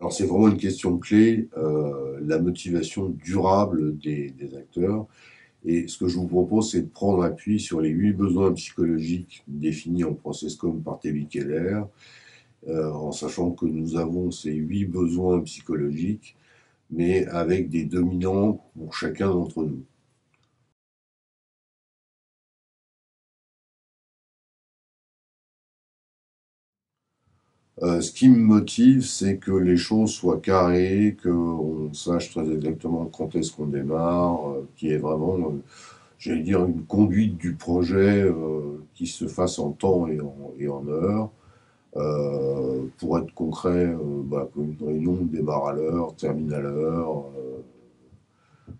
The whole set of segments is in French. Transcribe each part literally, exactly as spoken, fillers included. Alors c'est vraiment une question clé, euh, la motivation durable des, des acteurs. Et ce que je vous propose, c'est de prendre appui sur les huit besoins psychologiques définis en Process Com par Taibi Kahler, euh, en sachant que nous avons ces huit besoins psychologiques, mais avec des dominants pour chacun d'entre nous. Euh, ce qui me motive, c'est que les choses soient carrées, qu'on sache très exactement quand est-ce qu'on démarre, euh, qu'il y ait vraiment, euh, j'allais dire, une conduite du projet euh, qui se fasse en temps et en, et en heure. Euh, pour être concret, euh, bah, une réunion démarre à l'heure, termine à l'heure. Euh,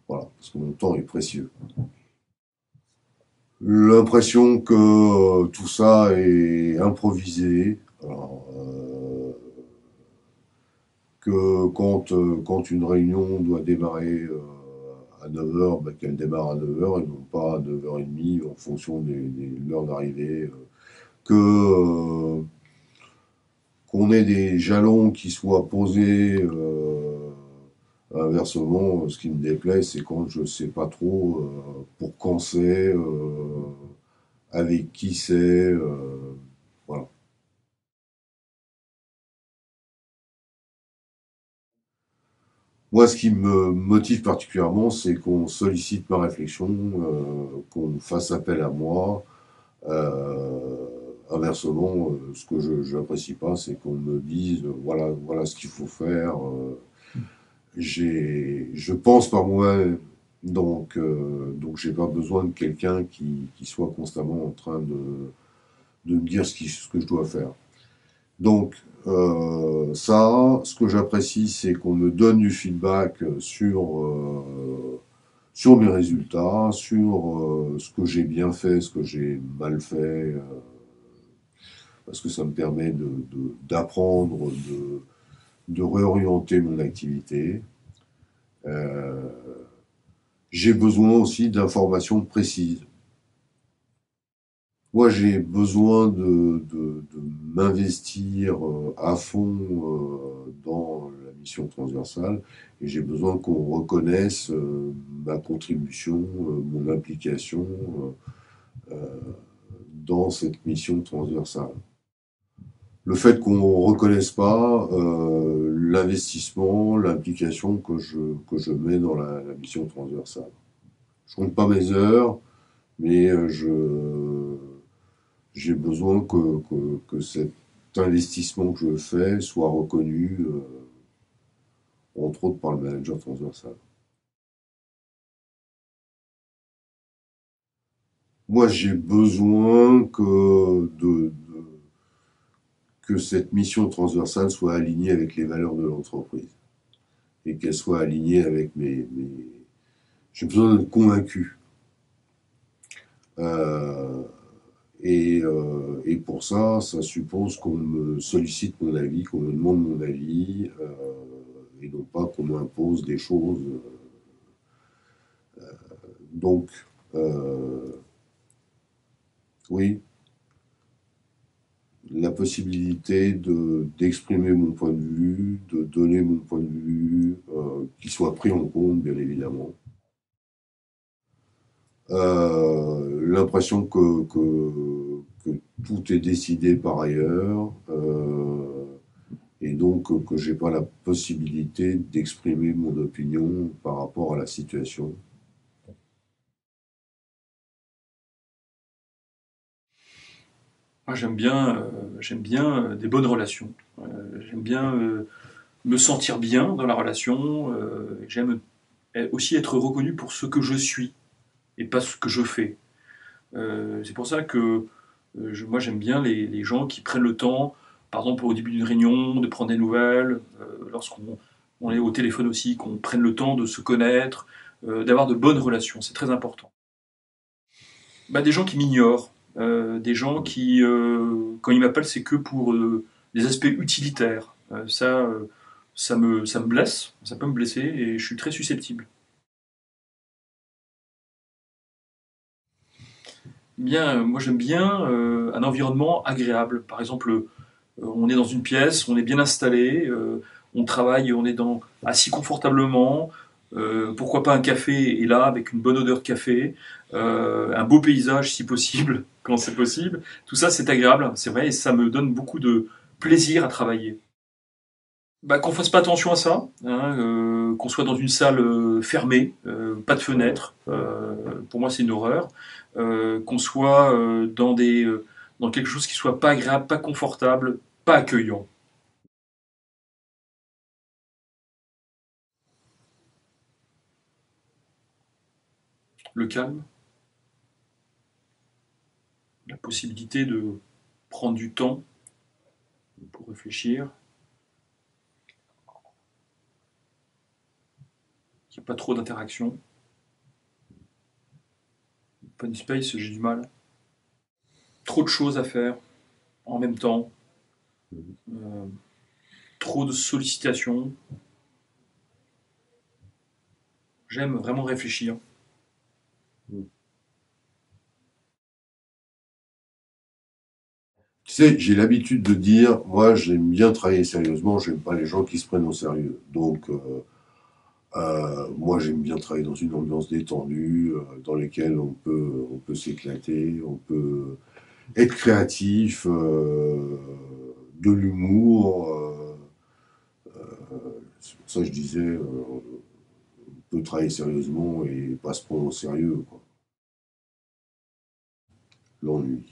voilà, parce que mon temps est précieux. L'impression que euh, tout ça est improvisé. Alors, euh, que quand, euh, quand une réunion doit démarrer euh, à neuf heures, bah, qu'elle démarre à neuf heures et non pas à neuf heures trente en fonction des, des, de l'heure d'arrivée, euh, que euh, qu'on ait des jalons qui soient posés. Euh, inversement, ce qui me déplaît, c'est quand je ne sais pas trop euh, pour quand c'est, euh, avec qui c'est, euh, voilà. Moi, ce qui me motive particulièrement, c'est qu'on sollicite ma réflexion, euh, qu'on fasse appel à moi. Euh, inversement, euh, ce que je n'apprécie pas, c'est qu'on me dise euh, voilà, voilà ce qu'il faut faire. Euh, j'ai, je pense par moi-même, donc, euh, donc j'ai pas besoin de quelqu'un qui, qui soit constamment en train de, de me dire ce, qui, ce que je dois faire. Donc, euh, ça, ce que j'apprécie, c'est qu'on me donne du feedback sur, euh, sur mes résultats, sur euh, ce que j'ai bien fait, ce que j'ai mal fait, euh, parce que ça me permet d'apprendre, de, de, de, de réorienter mon activité. Euh, j'ai besoin aussi d'informations précises. Moi, j'ai besoin de, de, de m'investir à fond dans la mission transversale et j'ai besoin qu'on reconnaisse ma contribution, mon implication dans cette mission transversale. Le fait qu'on ne reconnaisse pas l'investissement, l'implication que je, que je mets dans la, la mission transversale. Je compte pas mes heures, mais je... J'ai besoin que, que, que cet investissement que je fais soit reconnu, euh, entre autres par le manager transversal. Moi, j'ai besoin que, de, de, que cette mission transversale soit alignée avec les valeurs de l'entreprise et qu'elle soit alignée avec mes... mes... J'ai besoin d'être convaincu. Euh... Et, euh, et pour ça, ça suppose qu'on me sollicite mon avis, qu'on me demande mon avis, euh, et non pas qu'on m'impose des choses. Euh, donc, euh, oui, la possibilité de, d'exprimer mon point de vue, de donner mon point de vue, euh, qu'il soit pris en compte, bien évidemment. Euh, l'impression que, que, que tout est décidé par ailleurs euh, et donc que, que j'ai pas la possibilité d'exprimer mon opinion par rapport à la situation. Moi j'aime bien, euh, j'aime bien des bonnes relations. Euh, j'aime bien euh, me sentir bien dans la relation. Euh, j'aime aussi être reconnu pour ce que je suis. Et pas ce que je fais. Euh, c'est pour ça que euh, je, moi j'aime bien les, les gens qui prennent le temps, par exemple au début d'une réunion, de prendre des nouvelles, euh, lorsqu'on on est au téléphone aussi, qu'on prenne le temps de se connaître, euh, d'avoir de bonnes relations, c'est très important. Bah, des gens qui m'ignorent, euh, des gens qui, euh, quand ils m'appellent, c'est que pour euh, des aspects utilitaires. Euh, ça, euh, ça, me, ça me blesse, ça peut me blesser et je suis très susceptible. Bien, moi j'aime bien euh, un environnement agréable. Par exemple, euh, on est dans une pièce, on est bien installé, euh, on travaille, on est dans, assis confortablement, euh, pourquoi pas un café, et là, avec une bonne odeur de café, euh, un beau paysage si possible, quand c'est possible. Tout ça, c'est agréable, c'est vrai, et ça me donne beaucoup de plaisir à travailler. Bah, qu'on fasse pas attention à ça, hein, euh, qu'on soit dans une salle euh, fermée, euh, pas de fenêtre, euh, pour moi c'est une horreur, euh, qu'on soit euh, dans, des, euh, dans quelque chose qui soit pas agréable, pas confortable, pas accueillant. Le calme, la possibilité de prendre du temps pour réfléchir, qu'il n'y ait pas trop d'interaction. Open space, j'ai du mal. Trop de choses à faire en même temps. Euh, trop de sollicitations. J'aime vraiment réfléchir. Tu sais, j'ai l'habitude de dire, moi j'aime bien travailler sérieusement, j'aime pas les gens qui se prennent au sérieux. Donc, euh, Euh, moi, j'aime bien travailler dans une ambiance détendue, euh, dans laquelle on peut, on peut s'éclater, on peut être créatif, euh, de l'humour. Euh, euh, c'est pour ça que je disais, euh, on peut travailler sérieusement et pas se prendre au sérieux, quoi. L'ennui.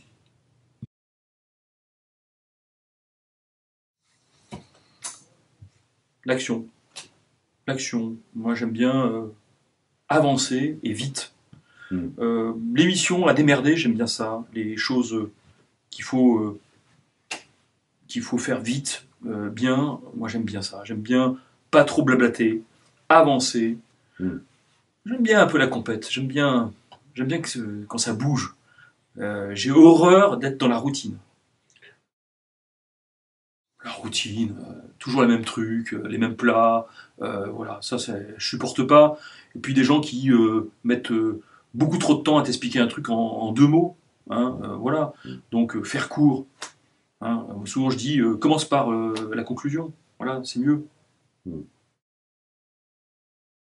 L'action. L'action. Moi, j'aime bien euh, avancer et vite. Mmh. Euh, les missions à démerder, j'aime bien ça. Les choses euh, qu'il faut, euh, qu'il faut faire vite, euh, bien, moi, j'aime bien ça. J'aime bien pas trop blablater, avancer. Mmh. J'aime bien un peu la compète. J'aime bien, j'aime bien que, euh, quand ça bouge. Euh, j'ai horreur d'être dans la routine. La routine, euh, toujours les mêmes trucs, euh, les mêmes plats, euh, voilà, ça, ça, je supporte pas. Et puis des gens qui euh, mettent euh, beaucoup trop de temps à t'expliquer un truc en, en deux mots, hein, euh, voilà. Donc euh, faire court, hein. Souvent je dis, euh, commence par euh, la conclusion, voilà, c'est mieux.